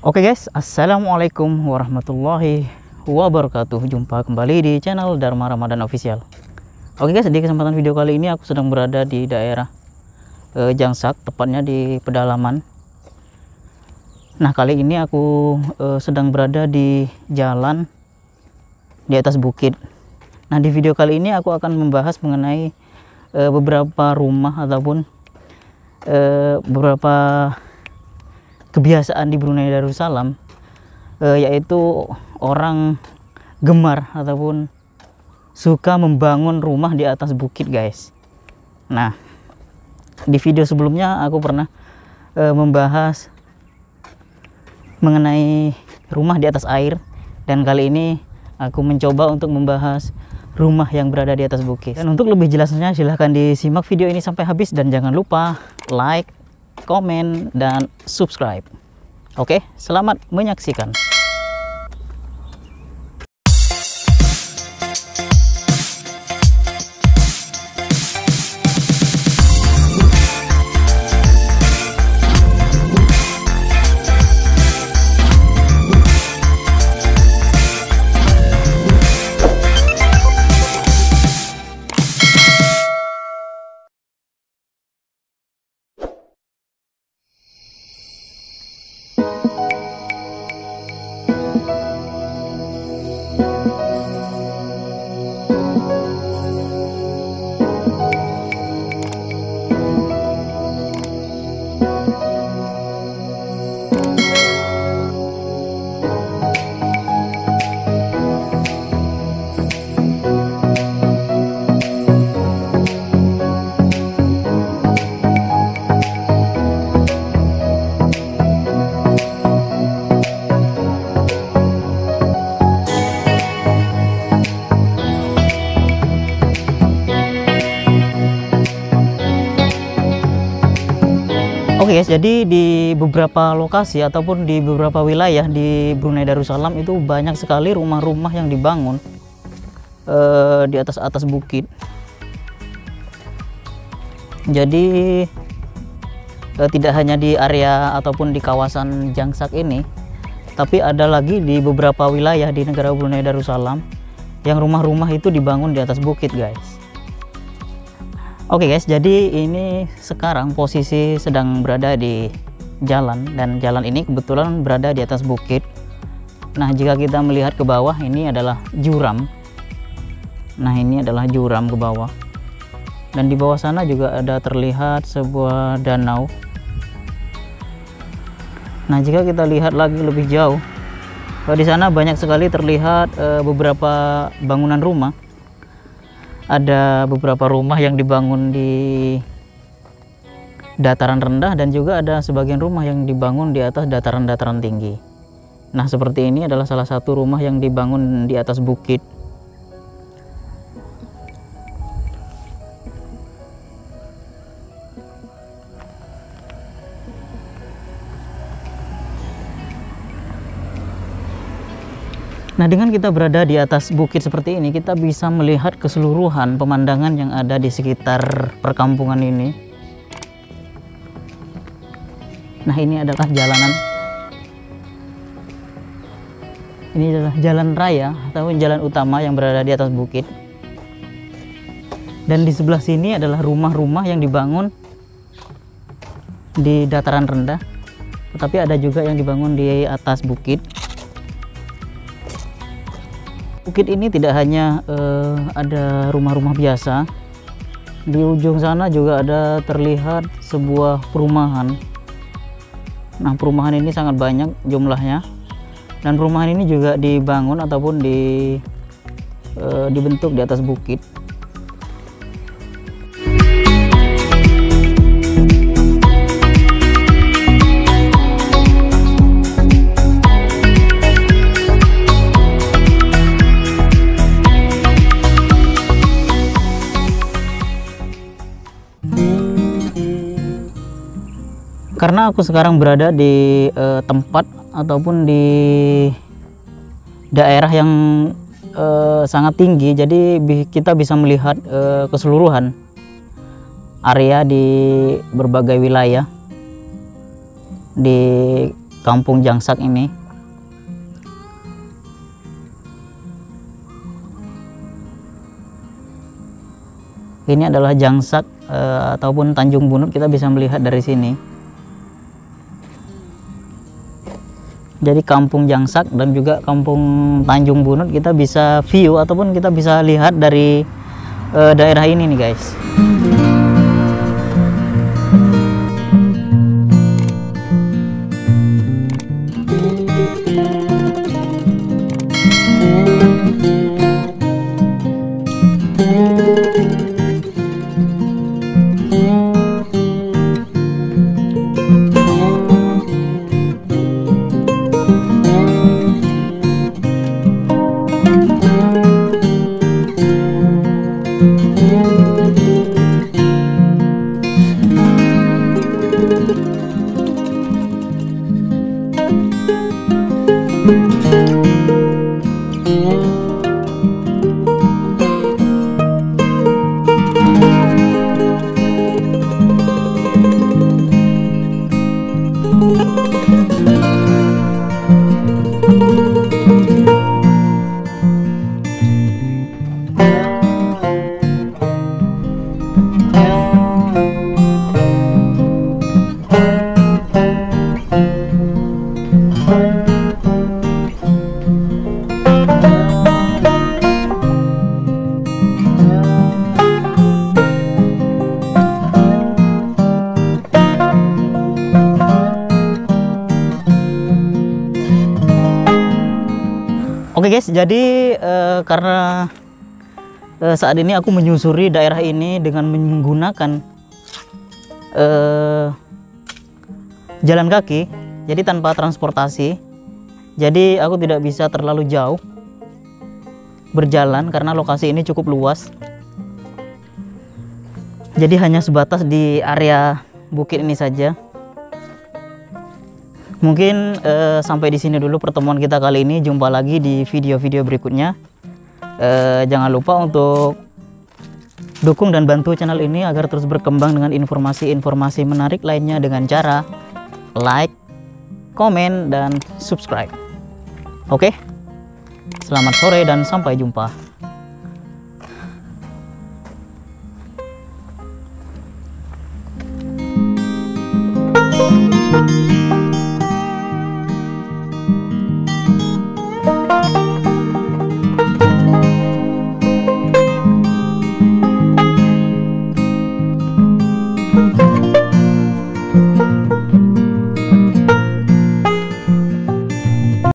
Oke guys, assalamualaikum warahmatullahi wabarakatuh. Jumpa kembali di channel Darma Ramadhan Official. Oke guys, di kesempatan video kali ini aku sedang berada di daerah Jangsak, tepatnya di pedalaman. Nah, kali ini aku sedang berada di jalan di atas bukit. Nah, di video kali ini aku akan membahas mengenai beberapa rumah ataupun beberapa kebiasaan di Brunei Darussalam, yaitu orang gemar ataupun suka membangun rumah di atas bukit guys. Nah, di video sebelumnya aku pernah membahas mengenai rumah di atas air, dan kali ini aku mencoba untuk membahas rumah yang berada di atas bukit. Dan untuk lebih jelasnya silahkan disimak video ini sampai habis, dan jangan lupa like, komen, dan subscribe. Oke, selamat menyaksikan. Oke guys, jadi di beberapa lokasi ataupun di beberapa wilayah di Brunei Darussalam itu banyak sekali rumah-rumah yang dibangun di atas bukit. Jadi tidak hanya di area ataupun di kawasan Jangsak ini, tapi ada lagi di beberapa wilayah di negara Brunei Darussalam yang rumah-rumah itu dibangun di atas bukit guys. Oke guys, jadi ini sekarang posisi sedang berada di jalan, dan jalan ini kebetulan berada di atas bukit. Nah, jika kita melihat ke bawah, ini adalah juram. Nah, ini adalah juram ke bawah. Dan di bawah sana juga ada terlihat sebuah danau. Nah, jika kita lihat lagi lebih jauh, di sana banyak sekali terlihat beberapa bangunan rumah. Ada beberapa rumah yang dibangun di dataran rendah, dan juga ada sebagian rumah yang dibangun di atas dataran-dataran tinggi. Nah, seperti ini adalah salah satu rumah yang dibangun di atas bukit. Nah, dengan kita berada di atas bukit seperti ini, kita bisa melihat keseluruhan pemandangan yang ada di sekitar perkampungan ini. Nah, ini adalah jalanan. Ini adalah jalan raya atau jalan utama yang berada di atas bukit. Dan di sebelah sini adalah rumah-rumah yang dibangun di dataran rendah, tetapi ada juga yang dibangun di atas bukit. Bukit ini tidak hanya ada rumah-rumah biasa. Di ujung sana juga ada terlihat sebuah perumahan. Nah, perumahan ini sangat banyak jumlahnya, dan perumahan ini juga dibangun ataupun dibentuk di atas bukit. Karena aku sekarang berada di tempat ataupun di daerah yang sangat tinggi, jadi kita bisa melihat keseluruhan area di berbagai wilayah di Kampung Jangsak ini. Ini adalah Jangsak ataupun Tanjung Bunut, kita bisa melihat dari sini. Jadi Kampung Jangsak dan juga Kampung Tanjung Bunut kita bisa view ataupun kita bisa lihat dari daerah ini nih guys. Oke guys, jadi karena saat ini aku menyusuri daerah ini dengan menggunakan jalan kaki, jadi tanpa transportasi, jadi aku tidak bisa terlalu jauh berjalan karena lokasi ini cukup luas. Jadi hanya sebatas di area bukit ini saja. Mungkin sampai di sini dulu pertemuan kita kali ini. Jumpa lagi di video-video berikutnya. Jangan lupa untuk dukung dan bantu channel ini agar terus berkembang dengan informasi-informasi menarik lainnya dengan cara like, komen, dan subscribe. Oke, selamat sore dan sampai jumpa.